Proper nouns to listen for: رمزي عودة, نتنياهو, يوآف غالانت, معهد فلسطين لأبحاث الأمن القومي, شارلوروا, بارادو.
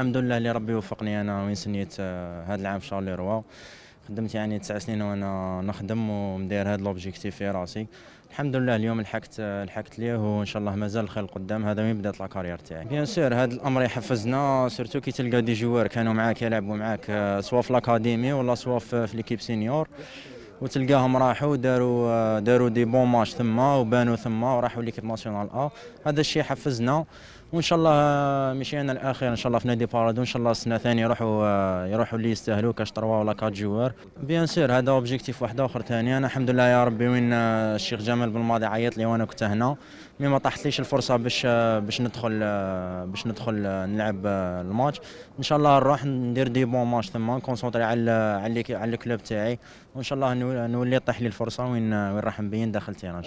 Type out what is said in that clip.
الحمد لله اللي ربي وفقني انا وين سنيت هذا العام في شارلوروا. خدمت يعني 9 سنين وانا نخدم ومدير هذا لوبجيكتيف في راسي. الحمد لله اليوم لحقت ليه وان شاء الله مازال الخير قدام. هذا وين بدات لاكارير تاعي. بيان سور هذا الامر يحفزنا سيرتو كي تلقى دي جوار كانوا معاك يلعبوا معاك سوا في لاكاديمي ولا سوا في ليكيب سينيور، وتلقاهم راحوا داروا دي بون ماتش ثما وبانوا ثما وراحوا ليكيب ناسيونال ا. هذا الشيء حفزنا وان شاء الله مشينا الاخير ان شاء الله في نادي بارادو. ان شاء الله السنه ثاني يروحوا اللي يستاهلوا كاش 3 ولا 4 جوار. بيان سير هذا اوبجيكتيف واحد اخر ثاني. انا الحمد لله يا ربي وين الشيخ جمال بالماضي عيط لي وانا كنت هنا، مي ما طاحتليش الفرصه باش ندخل نلعب الماتش. ان شاء الله نروح ندير دي بون ماتش ثما، نكونسونطري على الكلوب تاعي، وان شاء الله نولي طيح لي الفرصه وين راح نبين داخل تيران.